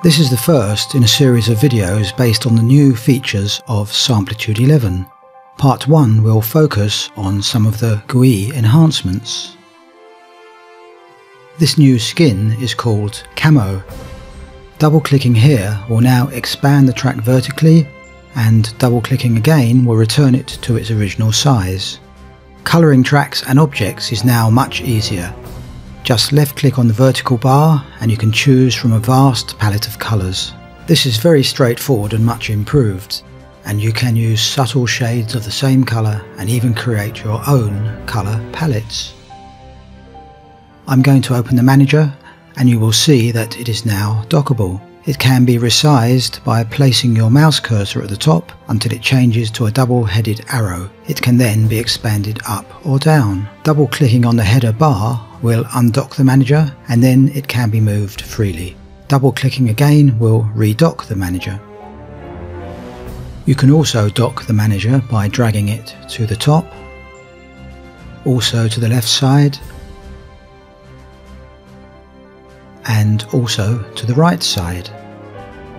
This is the first in a series of videos based on the new features of Samplitude 11. Part 1 will focus on some of the GUI enhancements. This new skin is called Camo. Double-clicking here will now expand the track vertically, and double-clicking again will return it to its original size. Colouring tracks and objects is now much easier. Just left-click on the vertical bar and you can choose from a vast palette of colours. This is very straightforward and much improved, and you can use subtle shades of the same colour and even create your own colour palettes. I'm going to open the manager and you will see that it is now dockable. It can be resized by placing your mouse cursor at the top until it changes to a double-headed arrow. It can then be expanded up or down. Double-clicking on the header bar will undock the manager, and then it can be moved freely. Double-clicking again will redock the manager. You can also dock the manager by dragging it to the top, also to the left side, and also to the right side.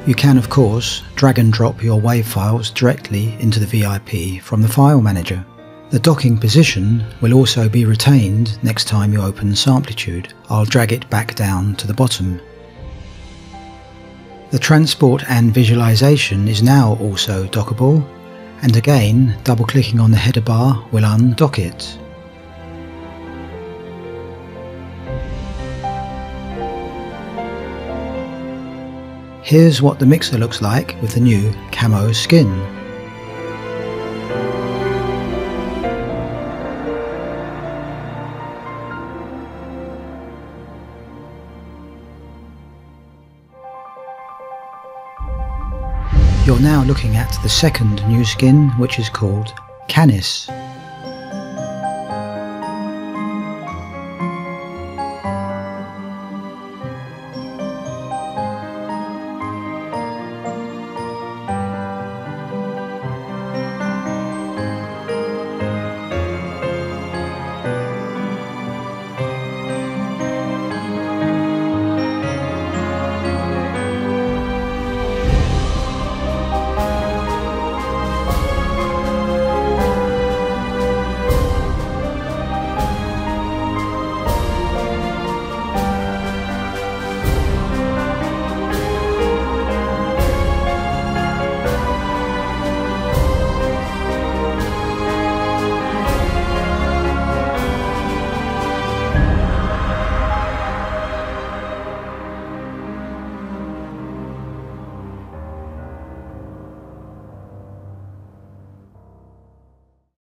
You can of course drag and drop your WAV files directly into the VIP from the file manager. The docking position will also be retained next time you open Samplitude. I'll drag it back down to the bottom. The transport and visualization is now also dockable, and again double clicking on the header bar will undock it. Here's what the mixer looks like with the new Camo skin. You're now looking at the second new skin, which is called Canis.